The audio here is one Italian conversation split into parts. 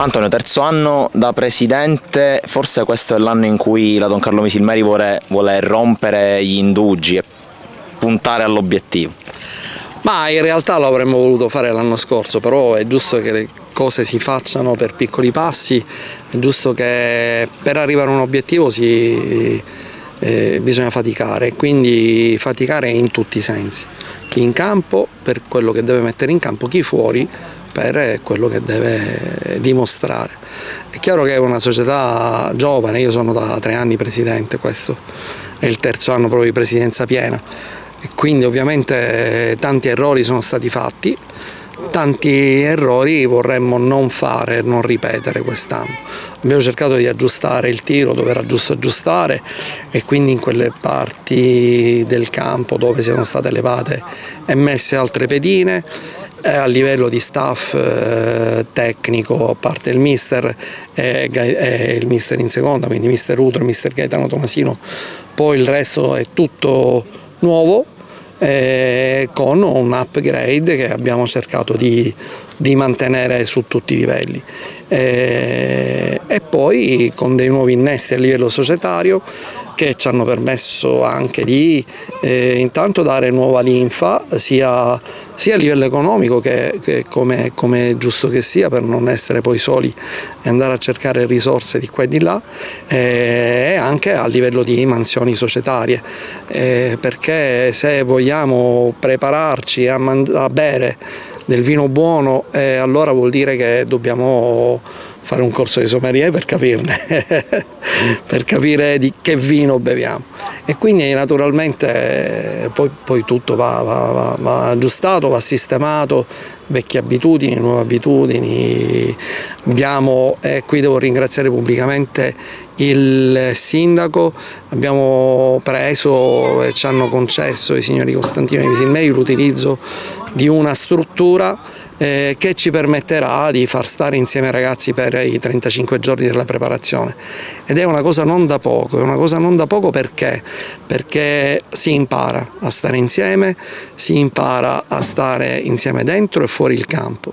Antonio, terzo anno da presidente, forse questo è l'anno in cui la Don Carlo Misilmeri vuole rompere gli indugi e puntare all'obiettivo. Ma in realtà lo avremmo voluto fare l'anno scorso, però è giusto che le cose si facciano per piccoli passi, è giusto che per arrivare a un obiettivo bisogna faticare, quindi faticare in tutti i sensi, chi in campo per quello che deve mettere in campo, chi fuori per quello che deve dimostrare. È chiaro che è una società giovane, io sono da 3 anni presidente, questo è il terzo anno proprio di presidenza piena e quindi ovviamente tanti errori sono stati fatti, tanti errori vorremmo non fare, non ripetere quest'anno. Abbiamo cercato di aggiustare il tiro dove era giusto aggiustare e quindi in quelle parti del campo dove siano state elevate e messe altre pedine. A livello di staff tecnico, a parte il mister e il mister in seconda, quindi Mister Utro e Mister Gaetano Tomasino, poi il resto è tutto nuovo con un upgrade che abbiamo cercato di mantenere su tutti i livelli e poi con dei nuovi innesti a livello societario che ci hanno permesso anche di intanto dare nuova linfa sia a livello economico che come è giusto che sia, per non essere poi soli e andare a cercare risorse di qua e di là, e anche a livello di mansioni societarie, perché se vogliamo prepararci a bere del vino buono, allora vuol dire che dobbiamo fare un corso di sommelier per capirne, per capire di che vino beviamo, e quindi naturalmente poi tutto va aggiustato, va sistemato, vecchie abitudini, nuove abitudini. Abbiamo, qui devo ringraziare pubblicamente il sindaco, abbiamo preso e ci hanno concesso i signori Costantino e Bisinei l'utilizzo di una struttura che ci permetterà di far stare insieme ai ragazzi per i 35 giorni della preparazione, ed è una cosa non da poco, è una cosa non da poco perché si impara a stare insieme, si impara a stare insieme dentro e fuori il campo,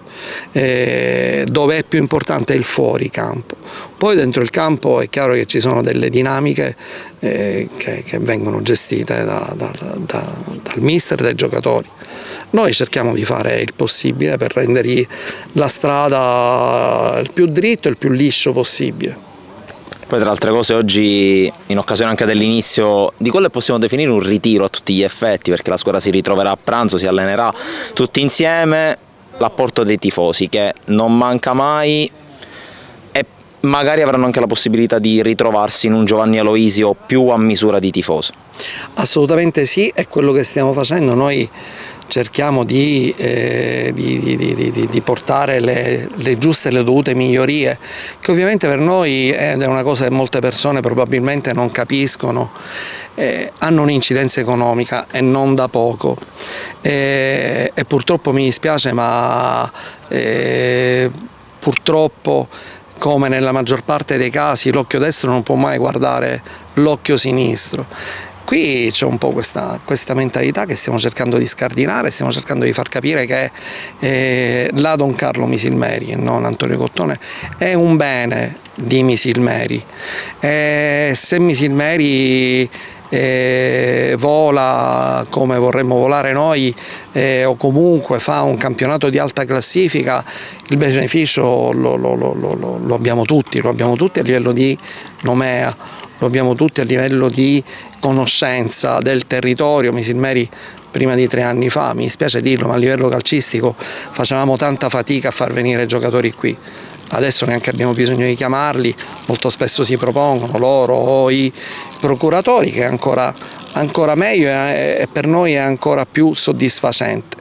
dove è più importante il fuori campo. Poi dentro il campo è chiaro che ci sono delle dinamiche che vengono gestite dal mister e dai giocatori. Noi cerchiamo di fare il possibile per rendergli la strada il più dritto e il più liscio possibile. Poi tra le altre cose oggi, in occasione anche dell'inizio di quello che possiamo definire un ritiro a tutti gli effetti, perché la squadra si ritroverà a pranzo, si allenerà tutti insieme, l'apporto dei tifosi che non manca mai, e magari avranno anche la possibilità di ritrovarsi in un Giovanni Aloisio più a misura di tifoso. Assolutamente sì, è quello che stiamo facendo. Noi cerchiamo di portare le giuste e le dovute migliorie, che ovviamente per noi è una cosa che molte persone probabilmente non capiscono, hanno un'incidenza economica e non da poco, e purtroppo mi dispiace, ma purtroppo come nella maggior parte dei casi l'occhio destro non può mai guardare l'occhio sinistro. Qui c'è un po' questa mentalità che stiamo cercando di scardinare, stiamo cercando di far capire che la Don Carlo Misilmeri e non Antonio Cottone è un bene di Misilmeri. Se Misilmeri vola come vorremmo volare noi, o comunque fa un campionato di alta classifica, il beneficio lo abbiamo tutti, lo abbiamo tutti a livello di nomea, lo abbiamo tutti a livello di conoscenza del territorio. Misilmeri prima di 3 anni fa, mi dispiace dirlo, ma a livello calcistico facevamo tanta fatica a far venire giocatori qui. Adesso neanche abbiamo bisogno di chiamarli, molto spesso si propongono loro o i procuratori, che è ancora meglio e per noi è ancora più soddisfacente.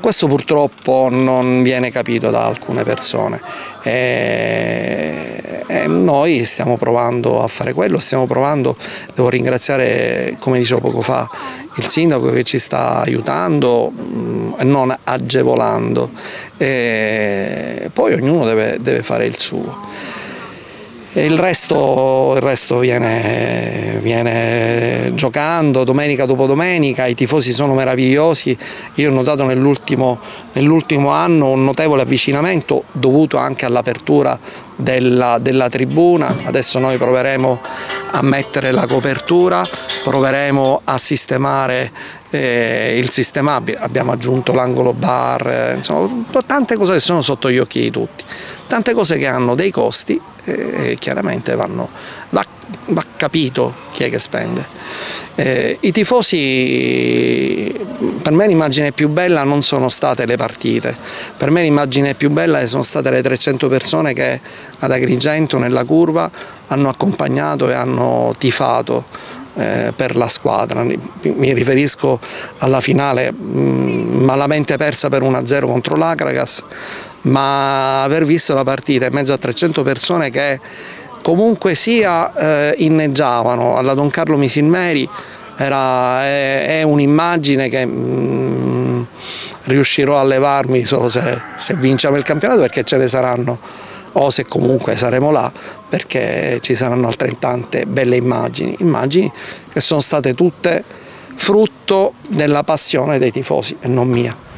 Questo purtroppo non viene capito da alcune persone e noi stiamo provando a fare quello, stiamo provando. Devo ringraziare, come dicevo poco fa, il sindaco che ci sta aiutando, non agevolando, e poi ognuno deve fare il suo. Il resto viene giocando domenica dopo domenica, i tifosi sono meravigliosi, io ho notato nell'ultimo anno un notevole avvicinamento dovuto anche all'apertura della tribuna. Adesso noi proveremo a mettere la copertura, proveremo a sistemare il sistemabile, abbiamo aggiunto l'angolo bar, insomma tante cose che sono sotto gli occhi di tutti, tante cose che hanno dei costi e chiaramente va capito chi è che spende. I tifosi, per me l'immagine più bella non sono state le partite, per me l'immagine più bella sono state le 300 persone che ad Agrigento nella curva hanno accompagnato e hanno tifato per la squadra. Mi riferisco alla finale malamente persa per 1-0 contro l'Akragas, ma aver visto la partita in mezzo a 300 persone che comunque sia inneggiavano alla Don Carlo Misilmeri è un'immagine che riuscirò a levarmi solo se vinciamo il campionato, perché ce ne saranno, o se comunque saremo là, perché ci saranno altrettante belle immagini che sono state tutte frutto della passione dei tifosi e non mia.